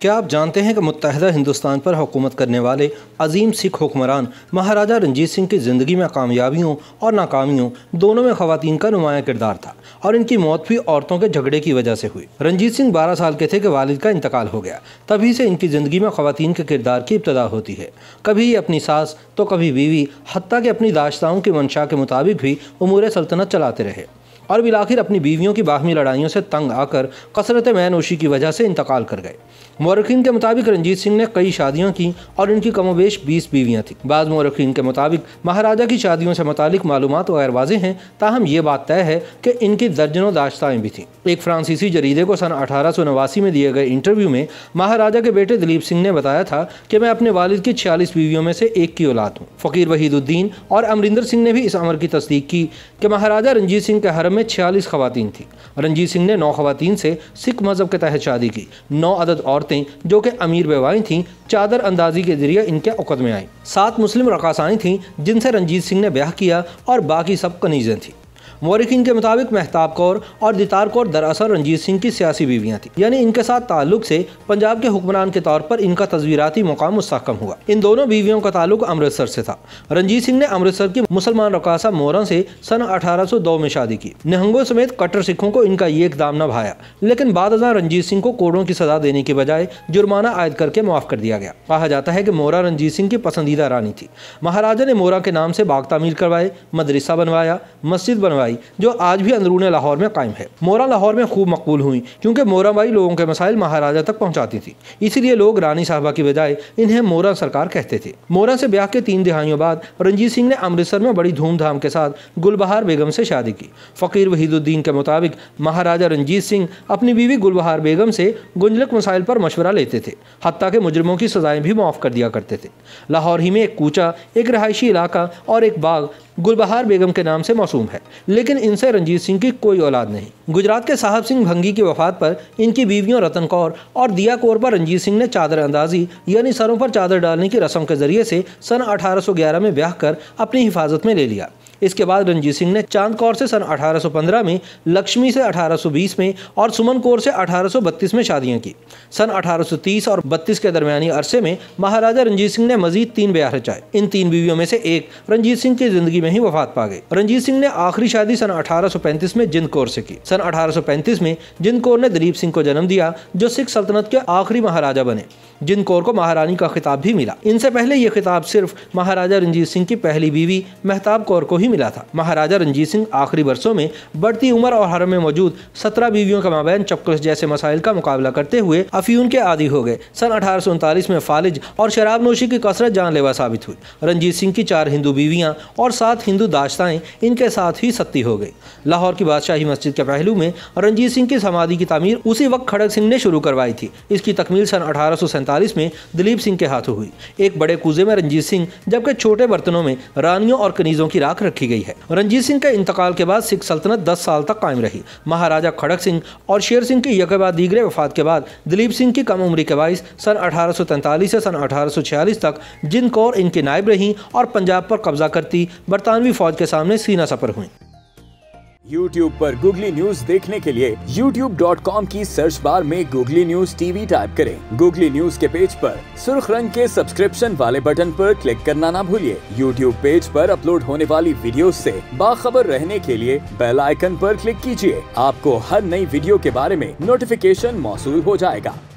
क्या आप जानते हैं कि मुत्तहदा हिंदुस्तान पर हुकूमत करने वाले अजीम सिख हुक्मरान महाराजा रंजीत सिंह की ज़िंदगी में कामयाबियों और नाकामियों दोनों में ख़वातीन का नुमाया किरदार था और इनकी मौत भी औरतों के झगड़े की वजह से हुई। रंजीत सिंह 12 साल के थे कि वालिद का इंतकाल हो गया। तभी से इनकी ज़िंदगी में ख़वातीन के किरदार की इब्तदा होती है। कभी ये अपनी सास तो कभी बीवी, हत्ता कि अपनी दाश्ताओं की मंशा के मुताबिक भी उमूर सल्तनत चलाते रहे और बिलाखिर अपनी बीवियों की बाहमी लड़ाइयों से तंग आकर कसरत मैनोशी की वजह से इंतकाल कर गए। मौरखीन के मुताबिक रंजीत सिंह ने कई शादियां की और इनकी कमोबेश 20 बीवियां थीं। बाद मौरखीन के मुताबिक महाराजा की शादियों से मुतालिक मालूमात गैर वाज़ेह हैं, ताहम ये बात तय है कि इनकी दर्जनों दाश्ताएं भी थीं। एक फ्रांसीसी जरीदे को सन 1889 में दिए गए इंटरव्यू में महाराजा के बेटे दिलीप सिंह ने बताया था कि मैं अपने वालिद की 46 बीवियों में से एक की औलाद हूँ। फ़कीर वहीदुद्दीन और अमरिंदर सिंह ने भी इस अमर की तस्दीक की कि महाराजा रंजीत सिंह के हरम में 46 खवातीन थीं। रंजीत सिंह ने 9 खवातीन से सिख मजहब के तहत शादी की। 9 अदद औरतें जो कि अमीर बेवाएं थीं, चादर अंदाजी के जरिए इनके उकद में आईं। 7 मुस्लिम रकासाएं थीं जिनसे रंजीत सिंह ने ब्याह किया और बाकी सब कनीज़ें थीं। मौरखीन के मुताबिक मेहताब कौर और दितार कौर दरअसल रंजीत सिंह की सियासी बीवियां थीं, यानी इनके साथ ताल्लुक से पंजाब के हुक्मरान के तौर पर इनका तस्वीराती मुकाम मुस्तहकम हुआ। इन दोनों बीवियों का ताल्लुक अमृतसर से था। रंजीत सिंह ने अमृतसर की मुसलमान रकासा मोरा से सन 1802 में शादी की। निहंगों समेत कट्टर सिखों को इनका एक दामना भाया, लेकिन बाद अज़ां रंजीत सिंह को कोड़ों की सजा देने के बजाय जुर्माना आयद करके माफ़ कर दिया गया। कहा जाता है कि मोरा रंजीत सिंह की पसंदीदा रानी थी। महाराजा ने मोरा के नाम से बाग तामीर करवाए, मदरसा बनवाया, मस्जिद बनवाई जो आज भी अंदरूने लाहौर में कायम है। मोरा लाहौर में खूब मकबूल हुई क्योंकि मोरा बाई लोगों के मसाइल महाराजा तक पहुंचाती थी, इसीलिए लोग रानी साहबा की बजाय इन्हें मोरा सरकार कहते थे। मोरा से ब्याह के 3 दिहाइयों बाद रंजीत सिंह ने अमृतसर में बड़ी धूमधाम के साथ गुलबहार बेगम से शादी की। फ़कीर वहीदुद्दीन के मुताबिक महाराजा रंजीत सिंह अपनी बीवी गुलबहार बेगम से गुंजलक मसाइल पर मशवरा लेते थे, हत्ता के मुजरिमों की सजाएं भी माफ कर दिया करते थे। लाहौर ही में एक कूचा, एक रहायशी इलाका और एक बाग गुलबहार बेगम के नाम से मौसूम है, लेकिन इनसे रंजीत सिंह की कोई औलाद नहीं। गुजरात के साहब सिंह भंगी की वफात पर इनकी बीवियों रतन कौर और दिया कौर पर रंजीत सिंह ने चादर अंदाजी यानी सरों पर चादर डालने की रस्म के जरिए से सन 1811 में ब्याह कर अपनी हिफाजत में ले लिया। इसके बाद रंजीत सिंह ने चांद कौर से सन 1815 में, लक्ष्मी से 1820 में और सुमन कौर से 1832 में शादियां की। सन 1830 और 32 के दरमियानी अरसे में महाराजा रंजीत सिंह ने मजीद 3 ब्याह रचाए। इन 3 बीवियों में से एक रंजीत सिंह की जिंदगी में ही वफात पा गई। रंजीत सिंह ने आखिरी शादी सन 1835 में जिंद कौर से की। सन 1835 में जिंद कौर ने दिलीप सिंह को जन्म दिया जो सिख सल्तनत के आखिरी महाराजा बने। जिंद कौर को महारानी का खिताब भी मिला। इनसे पहले ये खिताब सिर्फ महाराजा रंजीत सिंह की पहली बीवी मेहताब कौर को मिला था। महाराजा रंजीत सिंह आखिरी वर्षों में बढ़ती उम्र और हरम में मौजूद 17 बीवियों के माबैन चपकस जैसे मसाइल का मुकाबला करते हुए अफ्यून के आदी हो गए। सन 1839 में फालिज और शराब नोशी की कसरत जानलेवा साबित हुई। रंजीत सिंह की 4 हिंदू बीवियां और 7 हिंदू दाश्ताएं इनके साथ ही सत्ती हो गई। लाहौर की बादशाही मस्जिद के पहलू में रंजीत सिंह की समाधि की तामीर उसी वक्त खड़क सिंह ने शुरू करवाई थी। इसकी तकमील सन 1847 में दिलीप सिंह के हाथों हुई। एक बड़े कूजे में रंजीत सिंह जबकि छोटे बर्तनों में रानियों और कनीजों की राख की गई है। रंजीत सिंह के इंतकाल के बाद सिख सल्तनत 10 साल तक कायम रही। महाराजा खड़क सिंह और शेर सिंह की यकबा दीगरे वफात के बाद दिलीप सिंह की कम उम्री के बाइस सन 1843 से सन 1846 तक जिंद कौर इनकी नायब रहीं और पंजाब पर कब्जा करती बरतानवी फौज के सामने सीना सपर हुई। YouTube पर Google News देखने के लिए youtube.com की सर्च बार में Google News TV टाइप करें। Google News के पेज पर सुर्ख रंग के सब्सक्रिप्शन वाले बटन पर क्लिक करना ना भूलिए। YouTube पेज पर अपलोड होने वाली वीडियो से बाखबर रहने के लिए बेल आइकन पर क्लिक कीजिए। आपको हर नई वीडियो के बारे में नोटिफिकेशन मौसूल हो जाएगा।